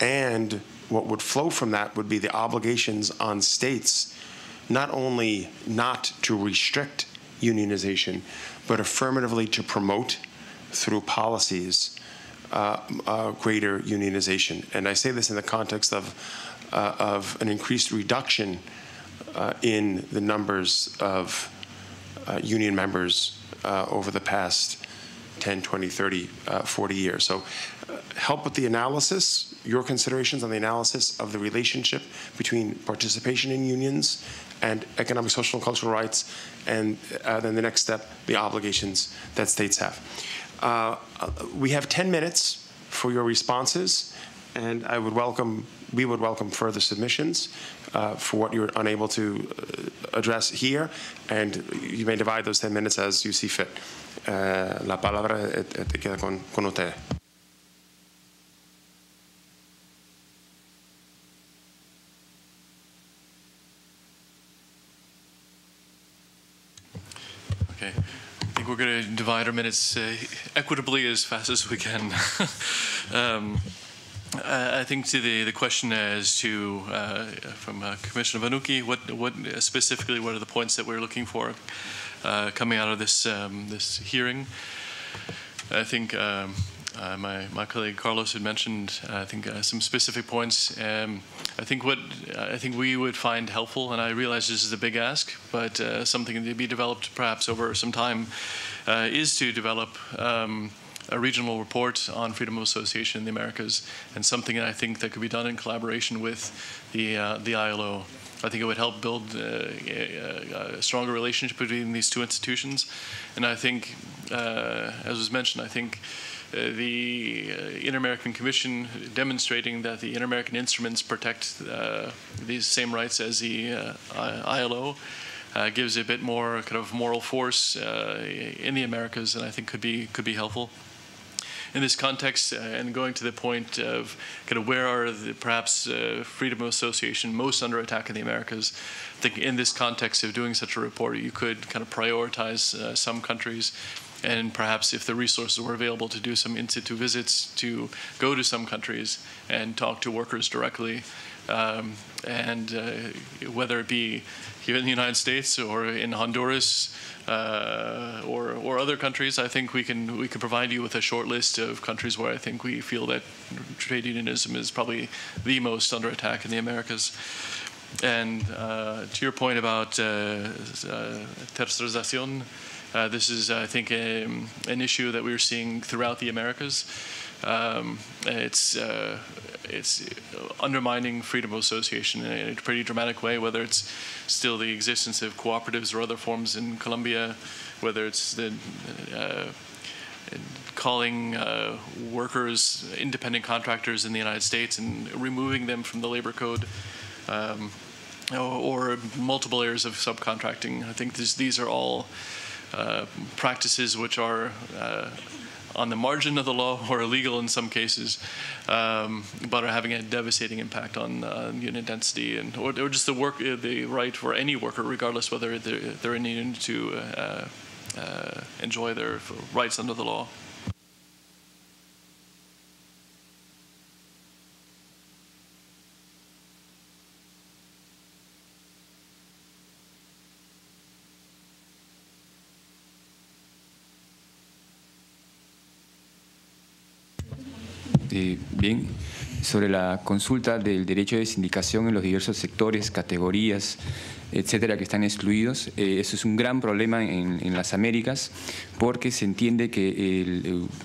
And what would flow from that would be the obligations on states, not only not to restrict unionization, but affirmatively to promote through policies greater unionization. And I say this in the context of an increased reduction in the numbers of union members over the past 10, 20, 30, 40 years. So help with the analysis, your considerations on the analysis of the relationship between participation in unions and economic, social, and cultural rights, and then the next step, the obligations that states have. We have 10 minutes for your responses, and I would welcome, we would welcome further submissions for what you're unable to address here, and you may divide those 10 minutes as you see fit. La palabra te queda con usted. Okay. think we're going to divide our minutes equitably as fast as we can. I think to the question as to from Commissioner Banuki, what specifically what are the points that we're looking for coming out of this this hearing? I think my colleague Carlos had mentioned I think some specific points. I think what I think we would find helpful, and I realize this is a big ask, but something to be developed perhaps over some time is to develop a regional report on freedom of association in the Americas, and something I think that could be done in collaboration with the ILO. I think it would help build a stronger relationship between these two institutions. And I think, as was mentioned, I think the Inter-American Commission demonstrating that the Inter-American instruments protect these same rights as the ILO gives a bit more kind of moral force in the Americas, and I think could be helpful. In this context, and going to the point of kind of where are the, perhaps freedom of association most under attack in the Americas, I think in this context of doing such a report, you could kind of prioritize some countries, and perhaps if the resources were available to do some in-situ visits, to go to some countries and talk to workers directly, and whether it be here in the United States or in Honduras or other countries, I think we can provide you with a short list of countries where I think we feel that trade unionism is probably the most under attack in the Americas. And to your point about tercerización, this is, I think, an issue that we're seeing throughout the Americas. It's undermining freedom of association in a pretty dramatic way, whether it's still the existence of cooperatives or other forms in Colombia, whether it's the calling workers independent contractors in the United States and removing them from the labor code, or multiple layers of subcontracting. I think these are all practices which are on the margin of the law or illegal in some cases, but are having a devastating impact on union density and or just the right for any worker, regardless whether they're in union, to enjoy their rights under the law. Bien, sobre la consulta del derecho de sindicación en los diversos sectores, categorías, etcétera, que están excluidos, eso es un gran problema en las Américas, porque se entiende que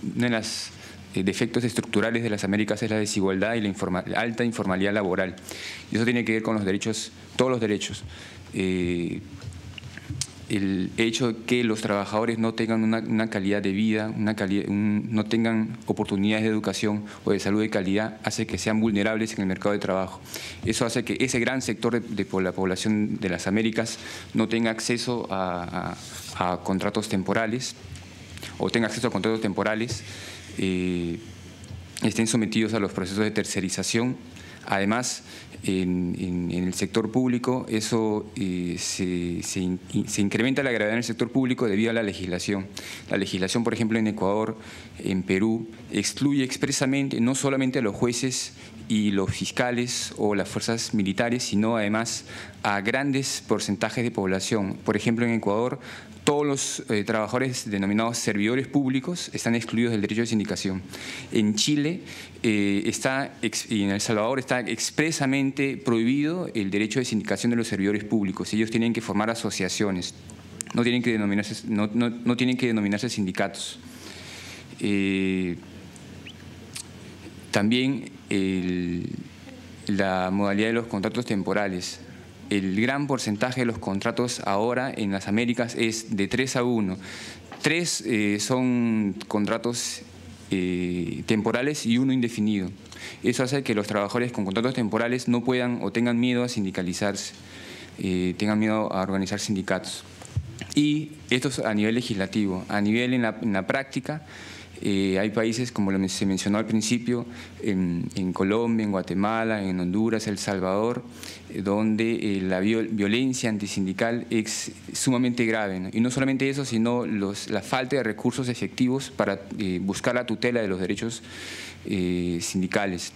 uno de los defectos estructurales de las Américas es la desigualdad y la alta informalidad laboral. Y eso tiene que ver con los derechos, todos los derechos. El hecho de que los trabajadores no tengan una calidad de vida, no tengan oportunidades de educación o de salud de calidad, hace que sean vulnerables en el mercado de trabajo. Eso hace que ese gran sector de la población de las Américas no tenga acceso a contratos temporales, o tenga acceso a contratos temporales, estén sometidos a los procesos de tercerización. Además, en el sector público, eso se incrementa la gravedad en el sector público debido a la legislación. La legislación, por ejemplo, en Ecuador, en Perú, excluye expresamente no solamente a los jueces y los fiscales o las fuerzas militares, sino además a grandes porcentajes de población. Por ejemplo, en Ecuador, todos los trabajadores denominados servidores públicos están excluidos del derecho de sindicación. En Chile y en El Salvador está expresamente prohibido el derecho de sindicación de los servidores públicos. Ellos tienen que formar asociaciones, no tienen que denominarse, no tienen que denominarse sindicatos. También la modalidad de los contratos temporales. El gran porcentaje de los contratos ahora en las Américas es de 3-1. 3 son contratos temporales y 1 indefinido. Eso hace que los trabajadores con contratos temporales no puedan o tengan miedo a sindicalizarse, tengan miedo a organizar sindicatos. Y esto es a nivel legislativo. A nivel en la práctica, Hay países, como se mencionó al principio, en Colombia, en Guatemala, en Honduras, El Salvador, donde la violencia antisindical es sumamente grave, ¿no? Y no solamente eso, sino la falta de recursos efectivos para buscar la tutela de los derechos sindicales.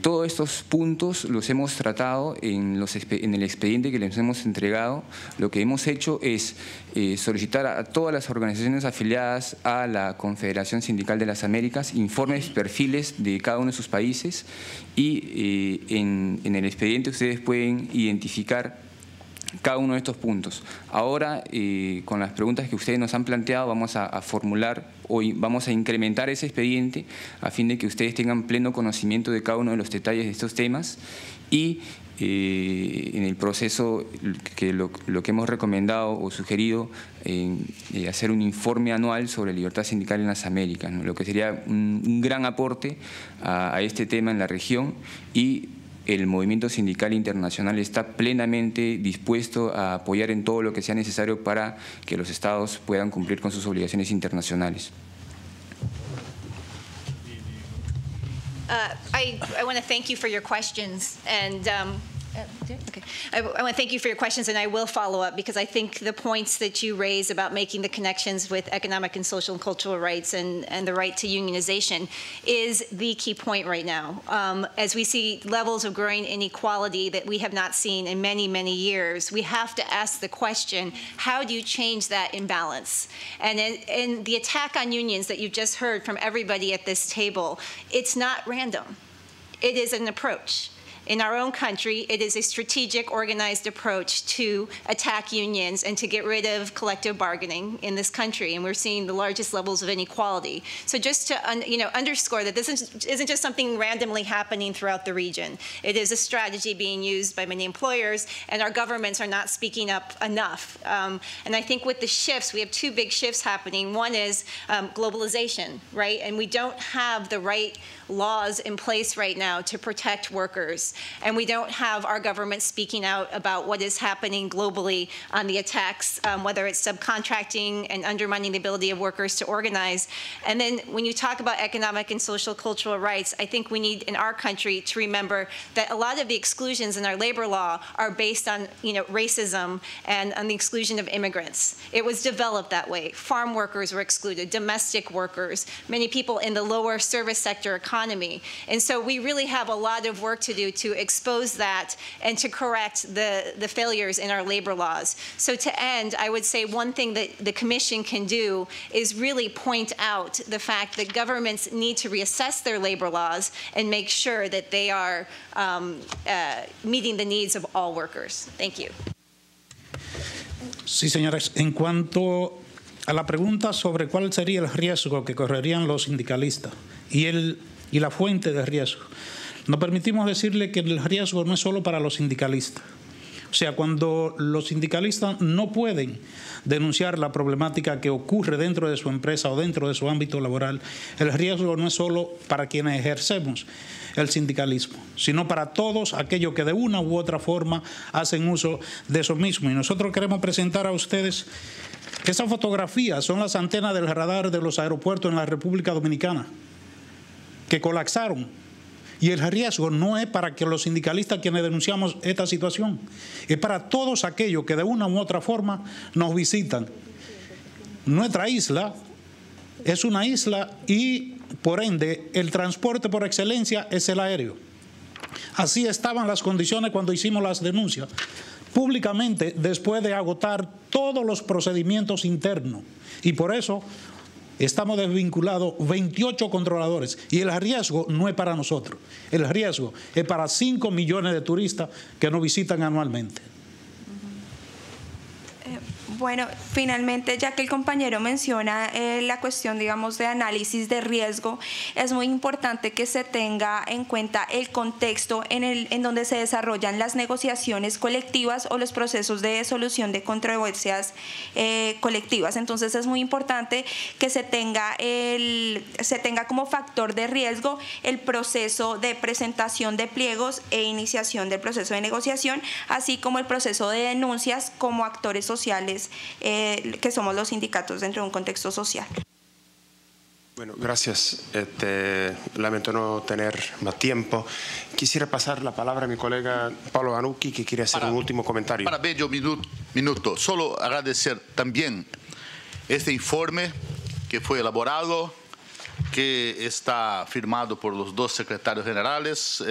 Todos estos puntos los hemos tratado en el expediente que les hemos entregado. Lo que hemos hecho es solicitar a todas las organizaciones afiliadas a la Confederación Sindical de las Américas informes, perfiles de cada uno de sus países, y en el expediente ustedes pueden identificar cada uno de estos puntos. Ahora, con las preguntas que ustedes nos han planteado, vamos a formular hoy, vamos a incrementar ese expediente a fin de que ustedes tengan pleno conocimiento de cada uno de los detalles de estos temas, y en el proceso que lo que hemos recomendado o sugerido, hacer un informe anual sobre libertad sindical en las Américas, ¿no? Lo que sería un gran aporte a este tema en la región, y el movimiento sindical internacional está plenamente dispuesto a apoyar en todo lo que sea necesario para que los estados puedan cumplir con sus obligaciones internacionales. I want to thank you for your questions, and okay. I want to thank you for your questions, and I will follow up, because I think the points that you raise about making the connections with economic and social and cultural rights and the right to unionization is the key point right now. As we see levels of growing inequality that we have not seen in many, many years, we have to ask the question, how do you change that imbalance? And the attack on unions that you just heard from everybody at this table, it's not random. It is an approach. In our own country, it is a strategic, organized approach to attack unions and to get rid of collective bargaining in this country, and we're seeing the largest levels of inequality. So just to underscore that this isn't just something randomly happening throughout the region. It is a strategy being used by many employers, and our governments are not speaking up enough. And I think with the shifts, we have two big shifts happening. One is globalization, right? And we don't have the right laws in place right now to protect workers. And we don't have our government speaking out about what is happening globally on the attacks, whether it's subcontracting and undermining the ability of workers to organize. And then when you talk about economic and social cultural rights, I think we need in our country to remember that a lot of the exclusions in our labor law are based on racism and on the exclusion of immigrants. It was developed that way. Farm workers were excluded, domestic workers, many people in the lower service sector economy. And so we really have a lot of work to do to expose that and to correct the failures in our labor laws. So to end, I would say one thing that the Commission can do is really point out the fact that governments need to reassess their labor laws and make sure that they are meeting the needs of all workers. Thank you. Sí, señores. En cuanto a la pregunta sobre cuál sería el riesgo que correrían los sindicalistas y la fuente de riesgo, nos permitimos decirle que el riesgo no es solo para los sindicalistas. O sea, cuando los sindicalistas no pueden denunciar la problemática que ocurre dentro de su empresa o dentro de su ámbito laboral, el riesgo no es solo para quienes ejercemos el sindicalismo, sino para todos aquellos que de una u otra forma hacen uso de eso mismo. Y nosotros queremos presentar a ustedes esas fotografías, son las antenas del radar de los aeropuertos en la República Dominicana, que colapsaron. Y el riesgo no es para que los sindicalistas quienes denunciamos esta situación, es para todos aquellos que de una u otra forma nos visitan. Nuestra isla es una isla y, por ende, el transporte por excelencia es el aéreo. Así estaban las condiciones cuando hicimos las denuncias públicamente después de agotar todos los procedimientos internos, y por eso estamos desvinculados 28 controladores, y el riesgo no es para nosotros. El riesgo es para 5 millones de turistas que nos visitan anualmente. Bueno, finalmente, ya que el compañero menciona la cuestión, digamos, de análisis de riesgo, es muy importante que se tenga en cuenta el contexto en donde se desarrollan las negociaciones colectivas o los procesos de solución de controversias colectivas. Entonces, es muy importante que se tenga como factor de riesgo el proceso de presentación de pliegos e iniciación del proceso de negociación, así como el proceso de denuncias como actores sociales que somos los sindicatos dentro de un contexto social. Bueno, gracias. Lamento no tener más tiempo. Quisiera pasar la palabra a mi colega Pablo Banuki, que quiere hacer un último comentario. Para bello minuto. Solo agradecer también este informe que fue elaborado, que está firmado por los dos secretarios generales.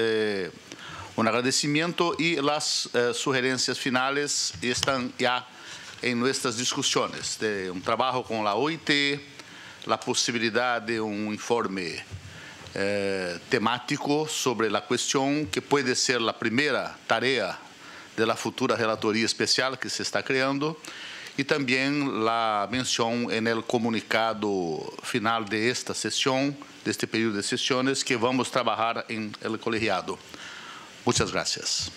Un agradecimiento, y las sugerencias finales están ya en nuestras discusiones. De un trabajo con la OIT, la posibilidad de un informe temático sobre la cuestión, que puede ser la primera tarea de la futura relatoría especial que se está creando, y también la mención en el comunicado final de esta sesión, de este periodo de sesiones, que vamos a trabajar en el colegiado. Muchas gracias.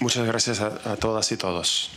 Muchas gracias a todas y todos.